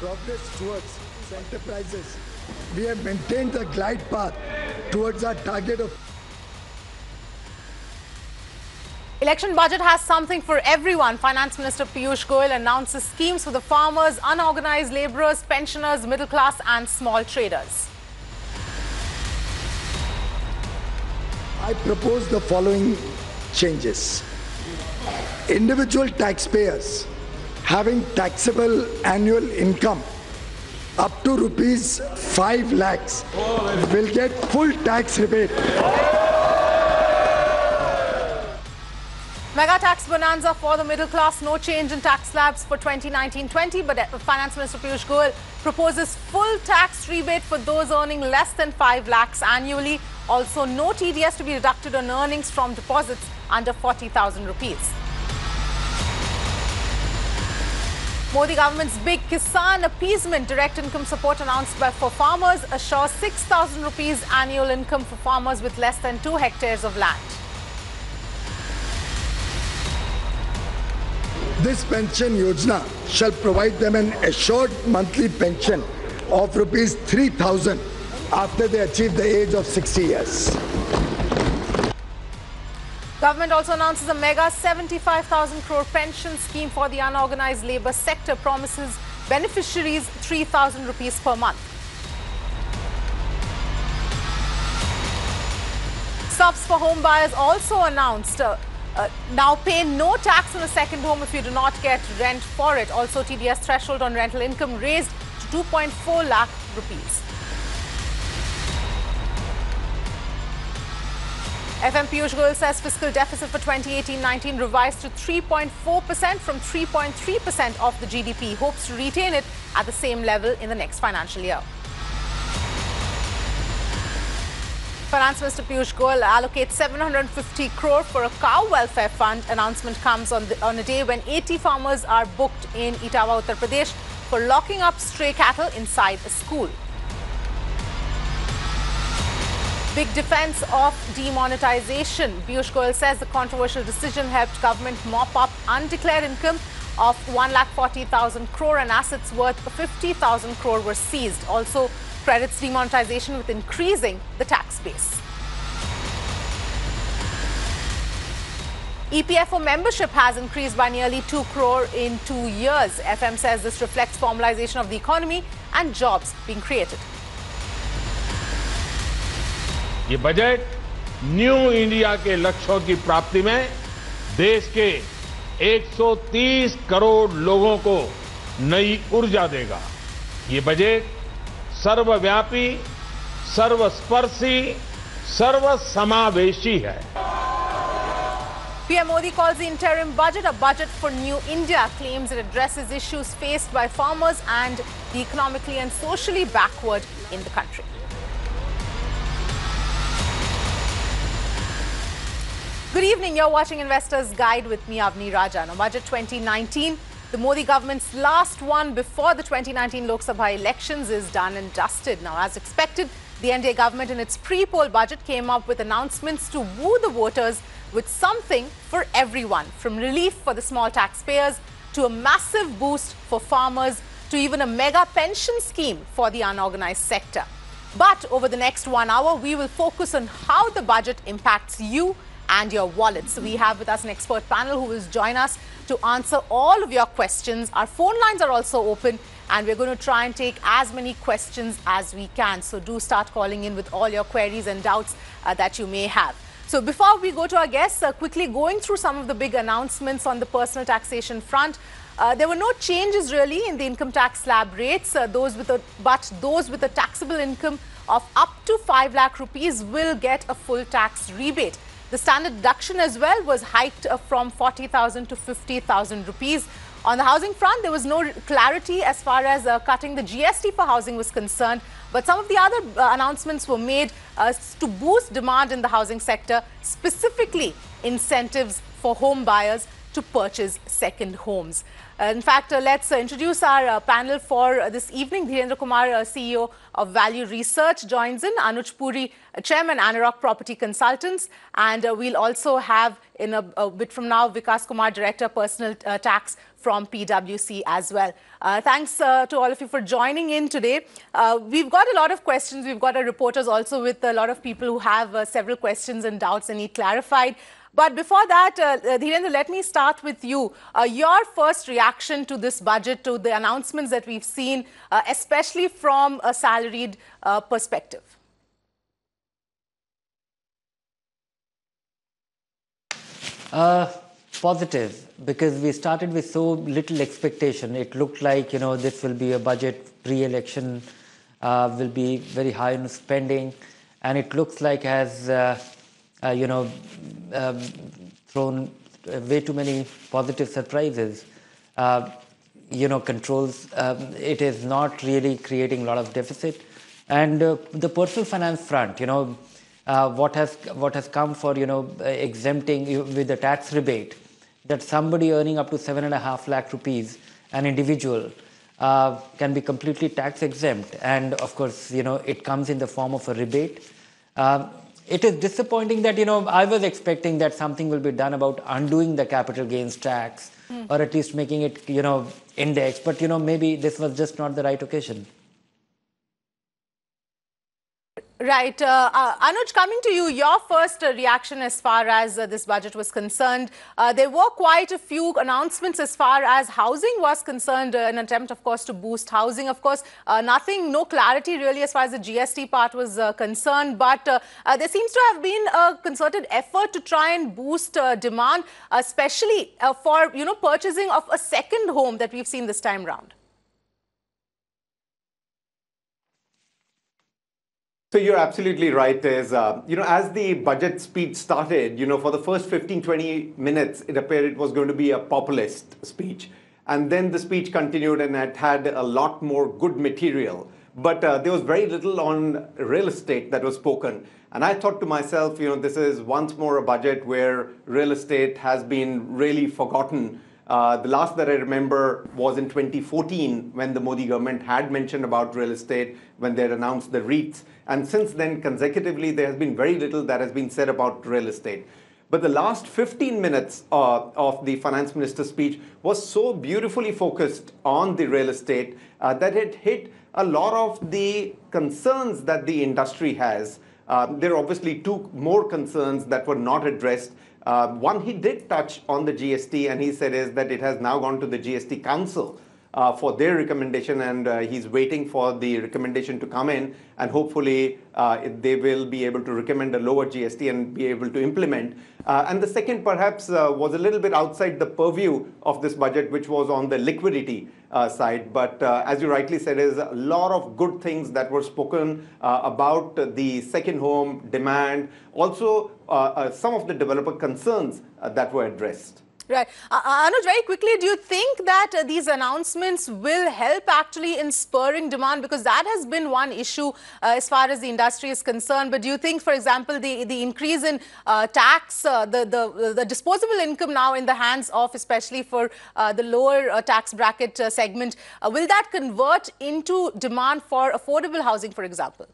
progress towards enterprises, we have maintained the glide path towards our target of. Election budget has something for everyone. Finance Minister Piyush Goyal announces schemes for the farmers, unorganized laborers, pensioners, middle class and small traders. I propose the following changes. Individual taxpayers having taxable annual income up to rupees 5 lakhs will get full tax rebate. Mega tax bonanza for the middle class, no change in tax slabs for 2019-20, but Finance Minister Piyush Goyal proposes full tax rebate for those earning less than 5 lakhs annually. Also, no TDS to be deducted on earnings from deposits under 40,000 rupees. Modi government's big Kisan appeasement direct income support announced for farmers assures 6,000 rupees annual income for farmers with less than 2 hectares of land. This pension yojana shall provide them an assured monthly pension of rupees 3,000 after they achieve the age of 60 years. Government also announces a mega 75,000 crore pension scheme for the unorganized labour sector, promises beneficiaries 3,000 rupees per month. Subs for home buyers also announced. Now pay no tax on a second home if you do not get rent for it. Also, TDS threshold on rental income raised to 2.4 lakh rupees. FM Piyush Goyal says fiscal deficit for 2018-19 revised to 3.4% from 3.3% of the GDP. Hopes to retain it at the same level in the next financial year. Finance Minister Piyush Goyal allocates 750 crore for a cow welfare fund. Announcement comes on a day when 80 farmers are booked in Etawah, Uttar Pradesh for locking up stray cattle inside a school. Big defense of demonetization. Piyush Goyal says the controversial decision helped government mop up undeclared income of 1,40,000 crore and assets worth 50,000 crore were seized. Also, credits demonetization with increasing the tax base. EPFO membership has increased by nearly 2 crore in 2 years. FM says this reflects formalization of the economy and jobs being created. ये budget new India के लक्ष्यों की प्राप्ति में देश के 130 करोड़ लोगों को नई ऊर्जा देगा। ये बजट सर्वव्यापी, सर्वस्पर्शी, सर्वसमावेशी है। PM Modi calls the interim budget a budget for New India, claims it addresses issues faced by farmers and the economically and socially backward in the country. Good evening, you're watching Investors Guide with me, Avni Raja. Now, Budget 2019. The Modi government's last one before the 2019 Lok Sabha elections is done and dusted. Now, as expected, the NDA government in its pre-poll budget came up with announcements to woo the voters with something for everyone, from relief for the small taxpayers to a massive boost for farmers to even a mega pension scheme for the unorganized sector. But over the next 1 hour, we will focus on how the budget impacts you and your wallets. So we have with us an expert panel who will join us to answer all of your questions. Our phone lines are also open and we're going to try and take as many questions as we can. So do start calling in with all your queries and doubts that you may have. So before we go to our guests, quickly going through some of the big announcements on the personal taxation front. There were no changes really in the income tax slab rates. But those with a taxable income of up to 5 lakh rupees will get a full tax rebate. The standard deduction as well was hiked from 40,000 to 50,000 rupees. On the housing front, there was no clarity as far as cutting the GST for housing was concerned. But some of the other announcements were made to boost demand in the housing sector, specifically incentives for home buyers. to purchase second homes. In fact, let's introduce our panel for this evening. Dhirendra Kumar, CEO of Value Research, joins in. Anuj Puri, Chairman, Anarock Property Consultants. And we'll also have, in a bit from now, Vikas Kumar, Director, Personal Tax from PwC as well. Thanks to all of you for joining in today. We've got a lot of questions. We've got our reporters also with a lot of people who have several questions and doubts and need clarified. But before that, Dhirendra, let me start with you. Your first reaction to this budget, to the announcements that we've seen, especially from a salaried perspective. Positive, because we started with so little expectation. It looked like, you know, this will be a budget pre-election, will be very high in spending, and it looks like has thrown way too many positive surprises. Controls. It is not really creating a lot of deficit, and the personal finance front. What has come for exempting with a tax rebate that somebody earning up to 7.5 lakh rupees, an individual, can be completely tax exempt, and of course it comes in the form of a rebate. It is disappointing that, I was expecting that something will be done about undoing the capital gains tax, or at least making it, indexed. But, maybe this was just not the right occasion. Right. Anuj, coming to you, your first reaction as far as this budget was concerned. There were quite a few announcements as far as housing was concerned, an attempt, of course, to boost housing. Of course, no clarity really as far as the GST part was concerned. But there seems to have been a concerted effort to try and boost demand, especially for, purchasing of a second home that we've seen this time round. So you're absolutely right. There's, as the budget speech started, for the first 15-20 minutes, it appeared it was going to be a populist speech. And then the speech continued and it had a lot more good material. But there was very little on real estate that was spoken. And I thought to myself, this is once more a budget where real estate has been really forgotten. The last that I remember was in 2014, when the Modi government had mentioned about real estate, when they had announced the REITs. And since then, consecutively, there has been very little that has been said about real estate. But the last 15 minutes of the finance minister's speech was so beautifully focused on the real estate that it hit a lot of the concerns that the industry has. There are obviously two more concerns that were not addressed. One he did touch on the GST, and he said is that it has now gone to the GST Council for their recommendation, and he's waiting for the recommendation to come in, and hopefully they will be able to recommend a lower GST and be able to implement. And the second perhaps was a little bit outside the purview of this budget, which was on the liquidity side. But as you rightly said, there's a lot of good things that were spoken about the second home demand, also some of the developer concerns that were addressed. Right. Anuj, very quickly, do you think that these announcements will help actually in spurring demand? Because that has been one issue as far as the industry is concerned. But do you think, for example, the increase in tax, the disposable income now in the hands of, especially for the lower tax bracket segment, will that convert into demand for affordable housing, for example?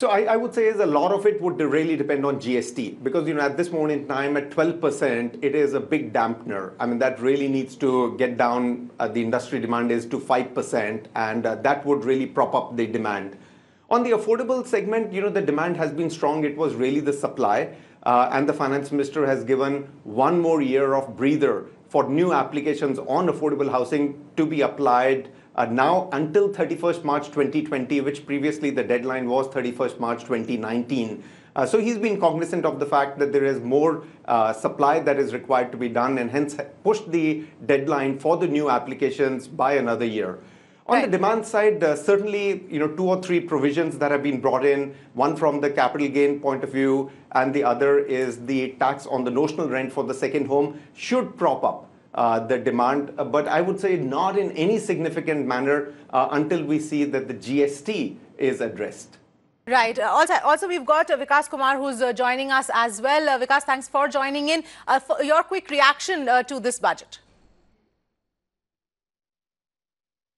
So I would say is a lot of it would really depend on GST, because at this moment in time at 12% it is a big dampener. I mean, that really needs to get down. The industry demand is to 5%, and that would really prop up the demand. On the affordable segment, the demand has been strong. It was really the supply, and the finance minister has given one more year of breather for new applications on affordable housing to be applied now until 31st March 2020, which previously the deadline was 31st March 2019. So he's been cognizant of the fact that there is more supply that is required to be done, and hence pushed the deadline for the new applications by another year. On the demand side, certainly, two or three provisions that have been brought in, one from the capital gain point of view, and the other is the tax on the notional rent for the second home, should prop up the demand, but I would say not in any significant manner until we see that the GST is addressed. Right. Also, we've got Vikas Kumar, who's joining us as well. Vikas, thanks for joining in. For your quick reaction to this budget.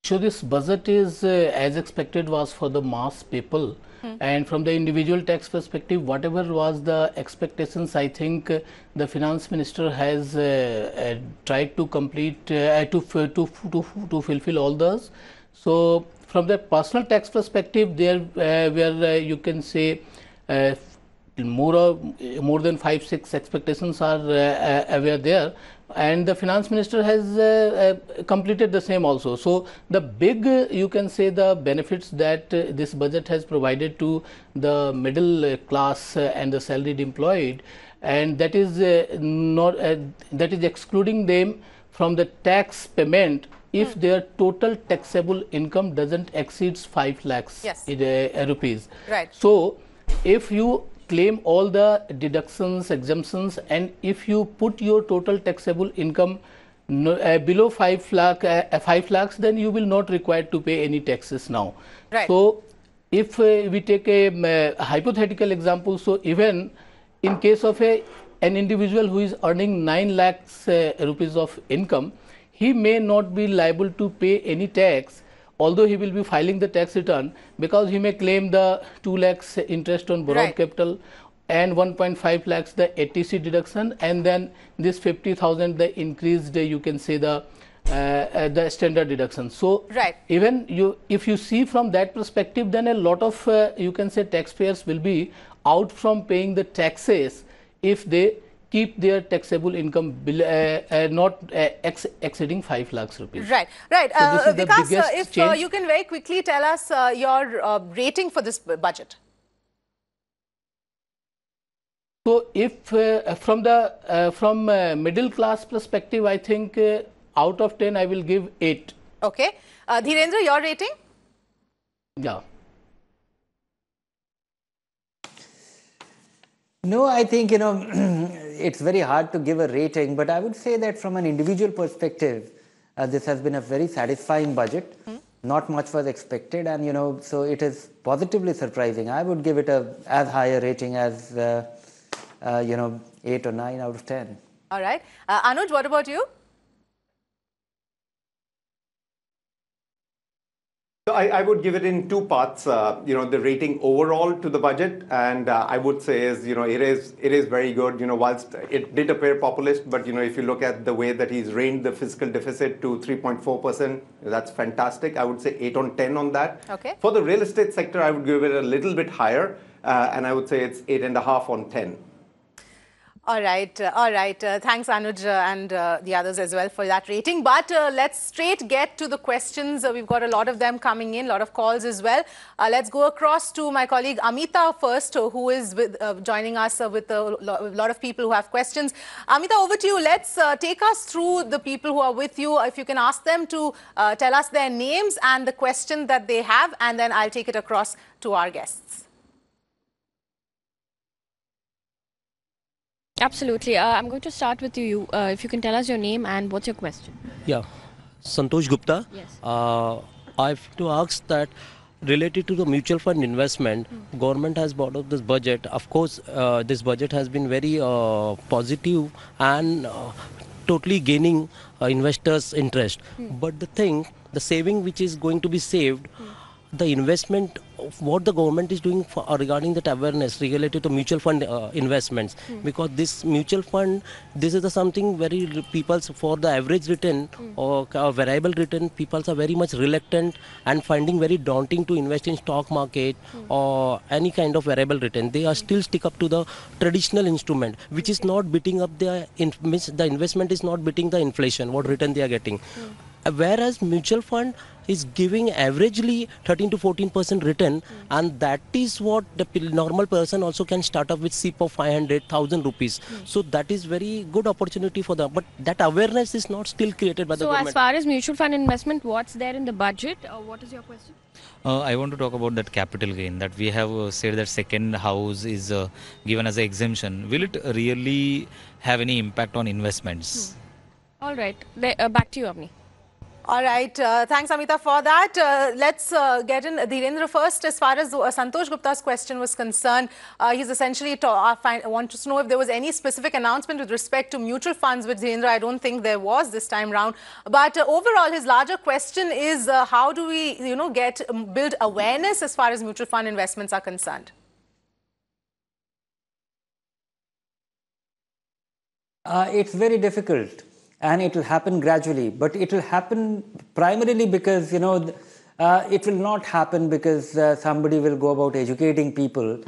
So this budget is, as expected, was for the mass people. And from the individual tax perspective, whatever was the expectations, I think the finance minister has tried to complete to fulfill all those. So from the personal tax perspective, there where you can say more than 5-6 expectations are were there. And the finance minister has completed the same also. So the big, you can say, the benefits that this budget has provided to the middle class and the salaried employed, and that is that is excluding them from the tax payment if their total taxable income doesn't exceeds 5 lakhs rupees. Right. So if you claim all the deductions, exemptions, and if you put your total taxable income below 5 lakhs, then you will not required to pay any taxes now. Right. So if we take a hypothetical example, so even in case of an individual who is earning 9 lakhs rupees of income, he may not be liable to pay any tax, although he will be filing the tax return, because he may claim the 2 lakhs interest on borrowed capital and 1.5 lakhs the ATC deduction, and then this 50,000 the increased, you can say, the standard deduction. So even if you see from that perspective, then a lot of you can say taxpayers will be out from paying the taxes if they keep their taxable income not exceeding 5 lakhs rupees. Right, right. So Vikas, if you can very quickly tell us your rating for this budget. So if from middle class perspective, I think out of 10, I will give 8. Okay. Dhirendra, your rating? Yeah. No, I think, you know, it's very hard to give a rating, but I would say that from an individual perspective, this has been a very satisfying budget. Not much was expected, and, you know, so it is positively surprising. I would give it as high a rating as, you know, 8 or 9 out of 10. All right. Anuj, what about you? I would give it in two parts, you know, the rating overall to the budget, and I would say is, you know, it is very good, you know, whilst it did appear populist, but, you know, if you look at the way that he's reined the fiscal deficit to 3.4%, that's fantastic. I would say 8 on 10 on that. Okay. For the real estate sector, I would give it a little bit higher, and I would say it's 8.5 on 10. All right, all right. Thanks, Anuj, and the others as well for that rating. But let's straight get to the questions. We've got a lot of them coming in, a lot of calls as well. Let's go across to my colleague Amita first, who is joining us with a lot of people who have questions. Amita, over to you. Let's take us through the people who are with you. If you can ask them to tell us their names and the question that they have, and then I'll take it across to our guests. Absolutely. I'm going to start with you. If you can tell us your name and what's your question. Yeah. Santosh Gupta. Yes. I have to ask that related to the mutual fund investment, government has brought up this budget. Of course, this budget has been very positive and totally gaining investors' interest. But the thing, the saving which is going to be saved, the investment of what the government is doing for, regarding that awareness related to mutual fund investments, because this mutual fund, this is the something very people's, for the average return or variable return, people are very much reluctant and finding very daunting to invest in stock market or any kind of variable return. They are still stick up to the traditional instrument, which is not beating up the investment is not beating the inflation, what return they are getting. Whereas mutual fund is giving averagely 13% to 14% return, and that is what the normal person also can start up with SIP of 500,000 rupees. So that is very good opportunity for them. But that awareness is not still created by the government. So as far as mutual fund investment, what's there in the budget? What is your question? I want to talk about that capital gain that we have said that second house is given as an exemption. Will it really have any impact on investments? All right. Back to you, Avni. All right. Thanks, Amita, for that. Let's get in Dhirendra first. As far as Santosh Gupta's question was concerned, he's essentially wants to know if there was any specific announcement with respect to mutual funds, which, Dhirendra, I don't think there was this time round. But overall, his larger question is how do we, build awareness as far as mutual fund investments are concerned? It's very difficult. And it will happen gradually, but it will happen primarily because, it will not happen because somebody will go about educating people.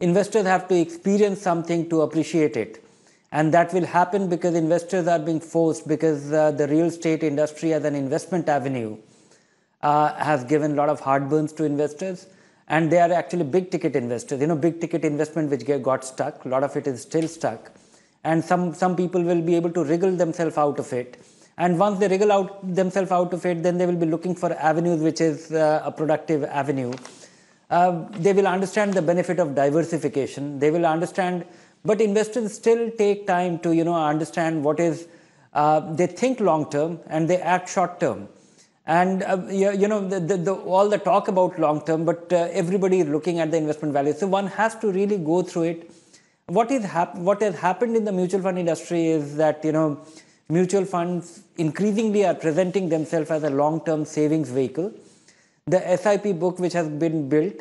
Investors have to experience something to appreciate it. And that will happen because investors are being forced, because the real estate industry as an investment avenue has given a lot of heartburns to investors. And they are actually big ticket investors, big ticket investment which got stuck. A lot of it is still stuck. And some people will be able to wriggle themselves out of it. And once they wriggle themselves out of it, then they will be looking for avenues which is a productive avenue. They will understand the benefit of diversification. They will understand, but investors still take time to, understand what is, they think long term and they act short term. And, all the talk about long term, but everybody is looking at the investment value. So one has to really go through it. What has happened in the mutual fund industry is that, mutual funds increasingly are presenting themselves as a long-term savings vehicle, the SIP book which has been built.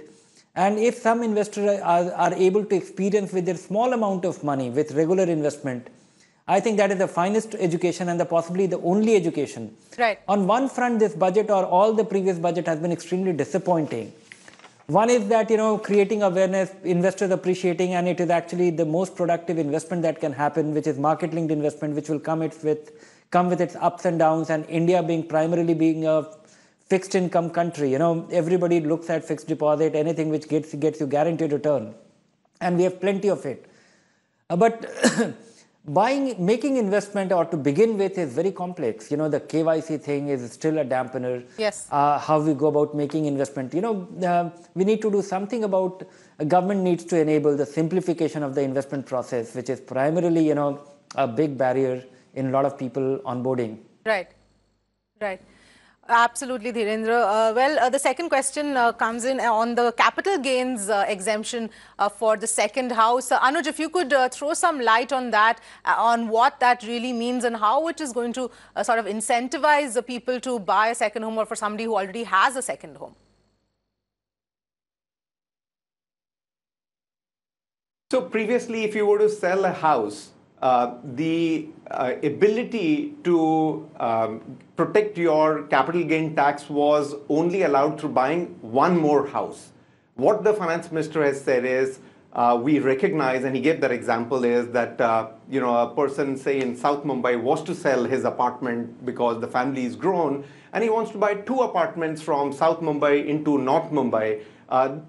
And if some investors are able to experience with their small amount of money, with regular investment, I think that is the finest education and possibly the only education. Right. On one front, this budget or all the previous budget has been extremely disappointing. One is that, creating awareness, investors appreciating, and it is actually the most productive investment that can happen, which is market-linked investment, which will come with its ups and downs, and India primarily being a fixed income country. Everybody looks at fixed deposit, anything which gets you guaranteed return. And we have plenty of it. But making investment or to begin with is very complex. The KYC thing is still a dampener. Yes. How we go about making investment. We need to do something about, government needs to enable the simplification of the investment process, which is primarily, a big barrier in a lot of people onboarding. Right. Right. Absolutely, Dhirendra. The second question comes in on the capital gains exemption for the second house. Anuj, if you could throw some light on that, on what that really means and how it is going to sort of incentivize the people to buy a second home, or for somebody who already has a second home. So previously, if you were to sell a house, the ability to protect your capital gain tax was only allowed through buying one more house. What the finance minister has said is, we recognize, and he gave that example, is that a person, say, in South Mumbai was to sell his apartment because the family is grown, and he wants to buy two apartments from South Mumbai into North Mumbai.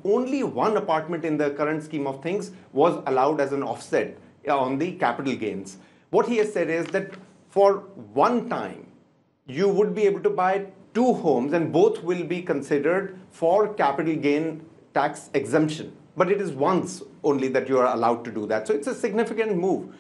Only one apartment in the current scheme of things was allowed as an offset on the capital gains. What he has said is that for one time, you would be able to buy two homes and both will be considered for capital gain tax exemption. But it is once only that you are allowed to do that. So it's a significant move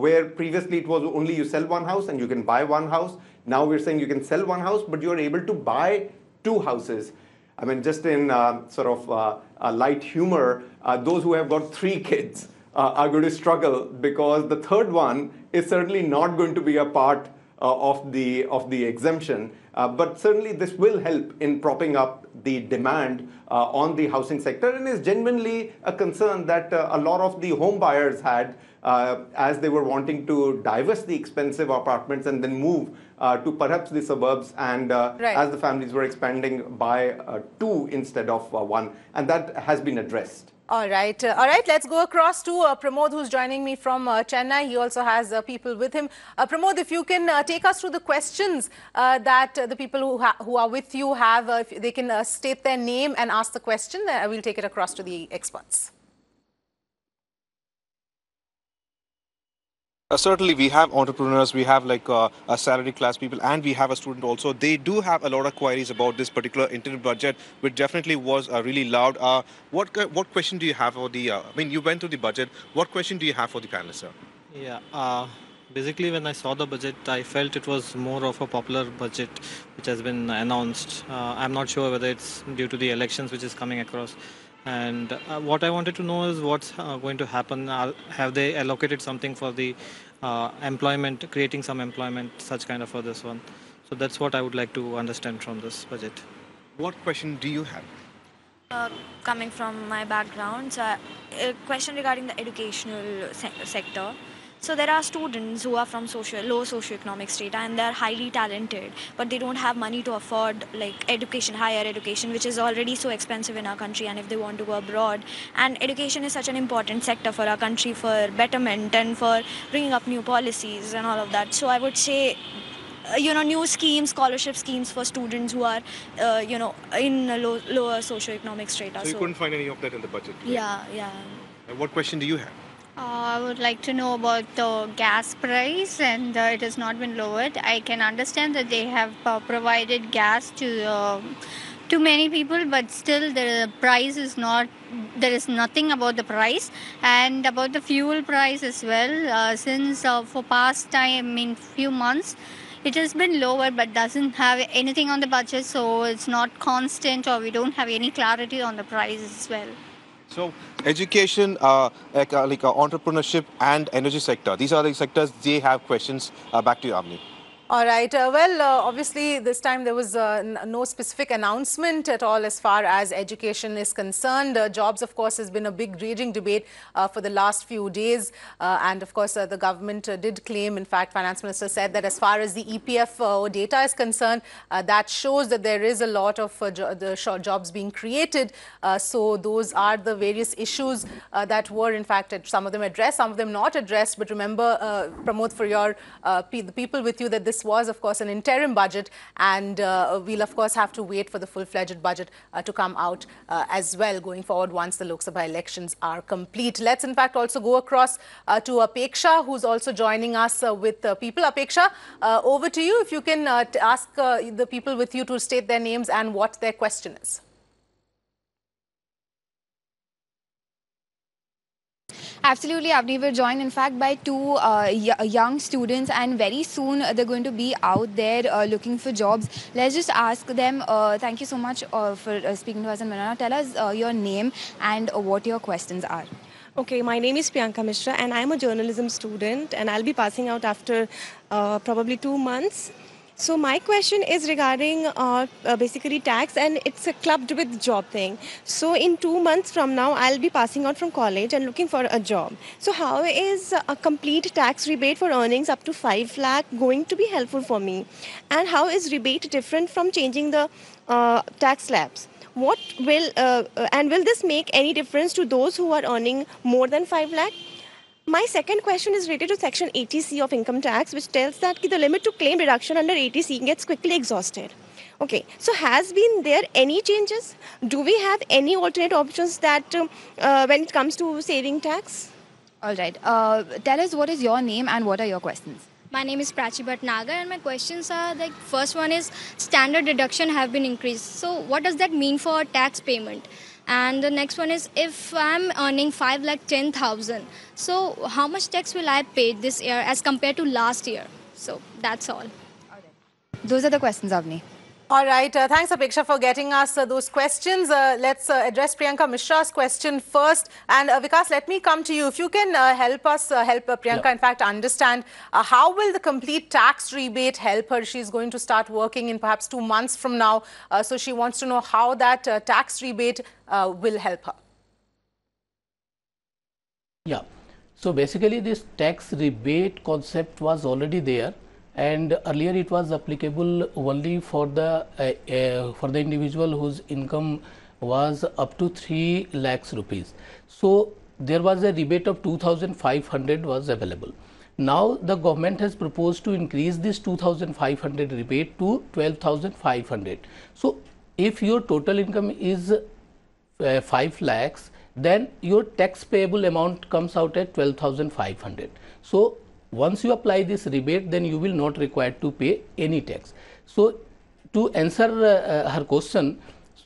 where previously it was only you sell one house and you can buy one house. Now we're saying you can sell one house, but you are able to buy two houses. I mean, just in light humor, those who have got three kids are going to struggle because the third one is certainly not going to be a part of the exemption. But certainly this will help in propping up the demand on the housing sector, and is genuinely a concern that a lot of the home buyers had as they were wanting to divest the expensive apartments and then move to perhaps the suburbs, and as the families were expanding, by two instead of one. And that has been addressed. All right. Let's go across to Pramod, who's joining me from Chennai. He also has people with him. Pramod, if you can take us through the questions that the people who are with you have, if they can state their name and ask the question, we'll take it across to the experts. Certainly, we have entrepreneurs, we have a salary class people, and we have a student also. They do have a lot of queries about this particular interim budget, which definitely was really loud. What question do you have for the? I mean, you went through the budget. What question do you have for the panelists, sir? Yeah, Basically, when I saw the budget, I felt it was more of a popular budget which has been announced. I'm not sure whether it's due to the elections which is coming across. And what I wanted to know is what's going to happen. Have they allocated something for the employment, creating some employment, such kind of for this one? So that's what I would like to understand from this budget. What question do you have? Coming from my background, so a question regarding the educational sector. So there are students who are from low socioeconomic strata and they are highly talented, but they don't have money to afford like education, higher education, which is already so expensive in our country. And if they want to go abroad, and education is such an important sector for our country for betterment and for bringing up new policies and all of that. So I would say, you know, new schemes, scholarship schemes for students who are, you know, in a lower socioeconomic strata. So you couldn't find any of that in the budget, right? Yeah, yeah. And what question do you have? I would like to know about the gas price, and it has not been lowered. I can understand that they have provided gas to many people, but still the price is not, there is nothing about the price, and about the fuel price as well. Since for past time, in few months, it has been lowered but doesn't have anything on the budget, so it's not constant, or we don't have any clarity on the price as well. So education, entrepreneurship and energy sector, these are the sectors they have questions. Back to you, Avni. All right. Obviously, this time there was no specific announcement at all as far as education is concerned. Jobs, of course, has been a big raging debate for the last few days. And, of course, the government did claim, in fact, Finance Minister said that as far as the EPFO data is concerned, that shows that there is a lot of jobs being created. So those are the various issues that were, in fact, some of them addressed, some of them not addressed. But remember, Pramod, for your the people with you, that this was, of course, an interim budget, and we'll, of course, have to wait for the full-fledged budget to come out as well going forward once the Lok Sabha elections are complete. Let's, in fact, also go across to Apeksha, who's also joining us with people. Apeksha, over to you. If you can ask the people with you to state their names and what their question is. Absolutely, Avni. We're joined, in fact, by two young students, and very soon they're going to be out there looking for jobs. Let's just ask them. Thank you so much for speaking to us, and Manana, tell us your name and what your questions are. Okay, my name is Priyanka Mishra, and I'm a journalism student, and I'll be passing out after probably 2 months. So my question is regarding basically tax, and it's a clubbed with job thing. So in 2 months from now, I'll be passing out from college and looking for a job. So how is a complete tax rebate for earnings up to 5 lakh going to be helpful for me? And how is rebate different from changing the tax slabs? What will, and will this make any difference to those who are earning more than 5 lakh? My second question is related to Section 80C of income tax, which tells that the limit to claim reduction under 80C gets quickly exhausted. Okay, so has been there any changes? Do we have any alternate options that when it comes to saving tax? All right. Tell us what is your name and what are your questions? My name is Pratchi Naga, and my questions are, like, first one is standard deduction have been increased. So what does that mean for tax payment? And the next one is, if I'm earning 5,10,000, so how much tax will I pay this year as compared to last year? So that's all. Those are the questions, Avni. All right. Thanks, Apeksha, for getting us those questions. Let's address Priyanka Mishra's question first. And Vikas, let me come to you. If you can help us, help Priyanka, in fact, understand how will the complete tax rebate help her? She's going to start working in perhaps 2 months from now. So she wants to know how that tax rebate will help her. Yeah. So basically, this tax rebate concept was already there. And earlier it was applicable only for the individual whose income was up to 3 lakhs rupees. So there was a rebate of 2,500 was available. Now the government has proposed to increase this 2,500 rebate to 12,500. So if your total income is 5 lakhs, then your tax payable amount comes out at 12,500. So once you apply this rebate, then you will not required to pay any tax. So to answer her question,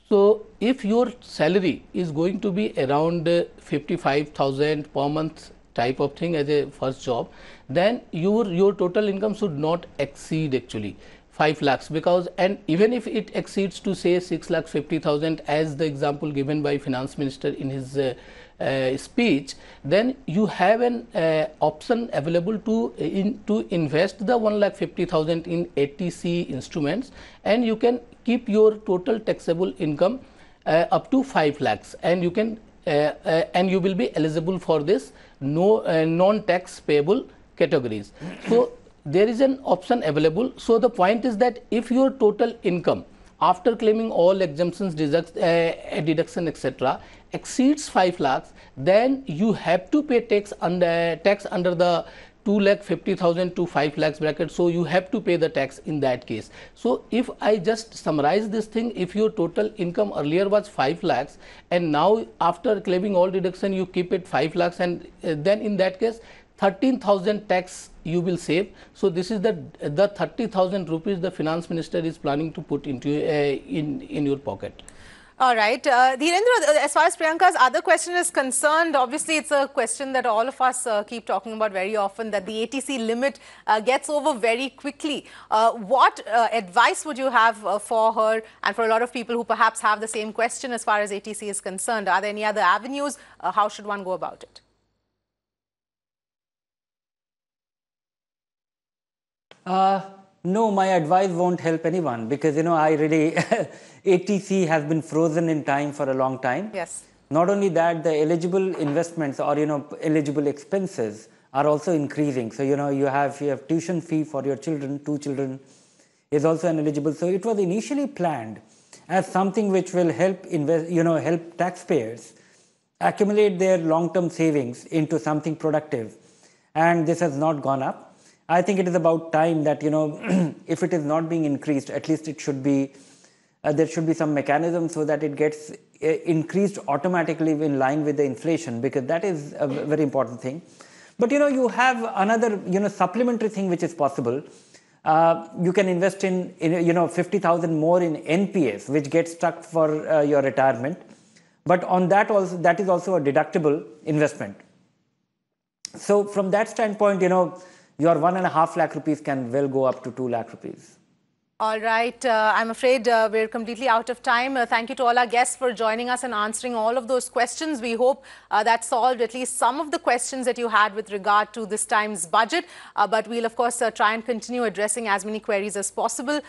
so if your salary is going to be around 55,000 per month type of thing as a first job, then your total income should not exceed actually 5 lakhs, because, and even if it exceeds to say 6,50,000 as the example given by Finance Minister in his speech, then you have an option available to invest the 1,50,000 in ATC instruments, and you can keep your total taxable income up to 5 lakhs, and you can you will be eligible for this non-tax payable categories. So there is an option available. So the point is that if your total income after claiming all exemptions, deduction, etc. exceeds 5 lakhs, then you have to pay tax under the 2,50,000 to 5 lakhs bracket, so you have to pay the tax in that case. So if I just summarize this thing, if your total income earlier was 5 lakhs and now after claiming all deduction you keep it 5 lakhs, and then in that case 13,000 tax you will save. So this is the 30,000 rupees the Finance Minister is planning to put into in your pocket. All right. Dhirendra, as far as Priyanka's other question is concerned, obviously it's a question that all of us keep talking about very often, that the ATC limit gets over very quickly. What advice would you have for her and for a lot of people who perhaps have the same question as far as ATC is concerned? Are there any other avenues? How should one go about it? No, my advice won't help anyone, because, you know, I really, ATC has been frozen in time for a long time. Yes. Not only that, the eligible investments or, you know, eligible expenses are also increasing. So, you know, you have tuition fee for your children, 2 children is also ineligible. So it was initially planned as something which will help invest, you know, help taxpayers accumulate their long-term savings into something productive. And this has not gone up. I think it is about time that, you know, if it is not being increased, at least it should be, there should be some mechanism so that it gets increased automatically in line with the inflation, because that is a very important thing. But, you know, you have another, you know, supplementary thing which is possible. You can invest in you know, 50,000 more in NPS, which gets stuck for your retirement. But on that also, that is also a deductible investment. So from that standpoint, you know, your 1.5 lakh rupees can well go up to 2 lakh rupees. All right. I'm afraid we're completely out of time. Thank you to all our guests for joining us and answering all of those questions. We hope that solved at least some of the questions that you had with regard to this time's budget. But we'll, of course, try and continue addressing as many queries as possible.